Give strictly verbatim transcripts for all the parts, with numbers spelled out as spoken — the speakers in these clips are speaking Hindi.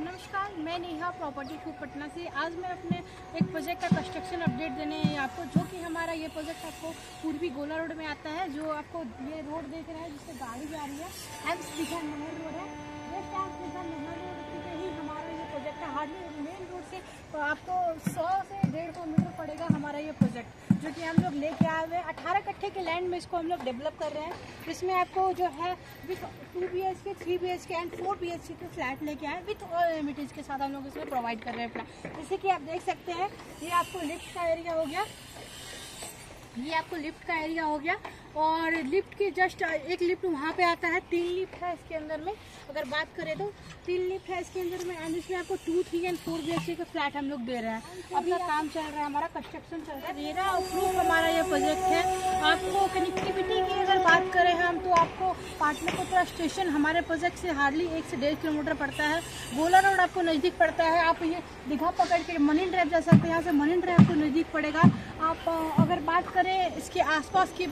नमस्कार, मैं नेहा प्रॉपर्टी टू पटना से आज मैं अपने एक प्रोजेक्ट का कंस्ट्रक्शन अपडेट देने हैं आपको, जो कि हमारा ये प्रोजेक्ट आपको पूर्वी गोला रोड में आता है। जो आपको ये रोड देख रहा है जिससे गाड़ी जा रही है, एम शिखर मनोहर रोड है। West M Shikhar Manohar road से ही हमारा ये प्रोजेक्ट है। हार्डली मेन रोड से तो आपको सौ से डेढ़ सौ मीटर पड़ेगा हमारा ये प्रोजेक्ट, जो कि हम लोग लेके आए हुए अठारह कट्ठे के लैंड में इसको हम लोग डेवलप कर रहे हैं। इसमें आपको जो है with two B H K, three B H K and four B H K flat लेके आए विथ ऑल एमिटीज़ के साथ हम लोग इसमें प्रोवाइड कर रहे हैं फ्लैट। जैसे कि आप देख सकते हैं, ये आपको लिफ्ट का एरिया हो गया, ये आपको लिफ्ट का एरिया हो गया और लिफ्ट के जस्ट एक लिफ्ट वहाँ पे आता है। तीन लिफ्ट है इसके अंदर में, अगर बात करें तो तीन लिफ्ट है इसके अंदर में एंड इसमें आपको two three and four B H K flat हम लोग दे रहे हैं। अपना काम चल रहा है, हमारा कंस्ट्रक्शन चल रहा है। मेरा अप्रूव हमारा ये प्रोजेक्ट है। आपको कनेक्टिविटी की अगर बात करें हम तो आपको पाटलिपुत्र स्टेशन हमारे प्रोजेक्ट से हार्डली एक से डेढ़ किलोमीटर पड़ता है। गोला रोड आपको नज़दीक पड़ता है। आप ये दीघा पकड़ के मरीन ड्राइव जा सकते हैं, यहाँ से मरीन ड्राइव को नज़दीक पड़ेगा। आप अगर बात करें इसके आसपास की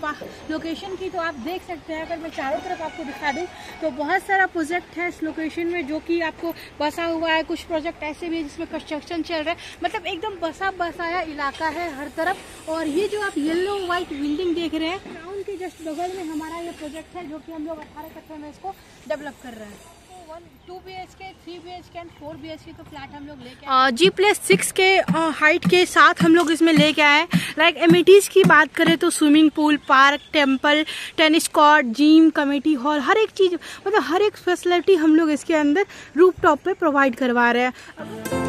लोकेशन की तो आप देख सकते हैं, अगर मैं चारों तरफ आपको दिखा दूं तो बहुत सारा प्रोजेक्ट है इस लोकेशन में जो कि आपको बसा हुआ है। कुछ प्रोजेक्ट ऐसे भी है जिसमें कंस्ट्रक्शन चल रहा है, मतलब एकदम बसा बसाया इलाका है हर तरफ। और ये जो आप येलो व्हाइट बिल्डिंग देख रहे हैं, ग्राउंड के जस्ट बगल में हमारा ये प्रोजेक्ट है जो कि हम लोग अठारह कट्ठे में इसको डेवलप कर रहे हैं। Two B H K, three B H K and four B H K flat हम लोग लेके आए जी प्लस सिक्स के हाइट के साथ हम लोग इसमें लेके आए। लाइक एमिटीज़ की बात करें तो swimming pool, park, temple, tennis court, gym, committee hall, हर एक चीज़, मतलब हर एक फैसिलिटी हम लोग इसके अंदर रूफ टॉप पर प्रोवाइड करवा रहे हैं।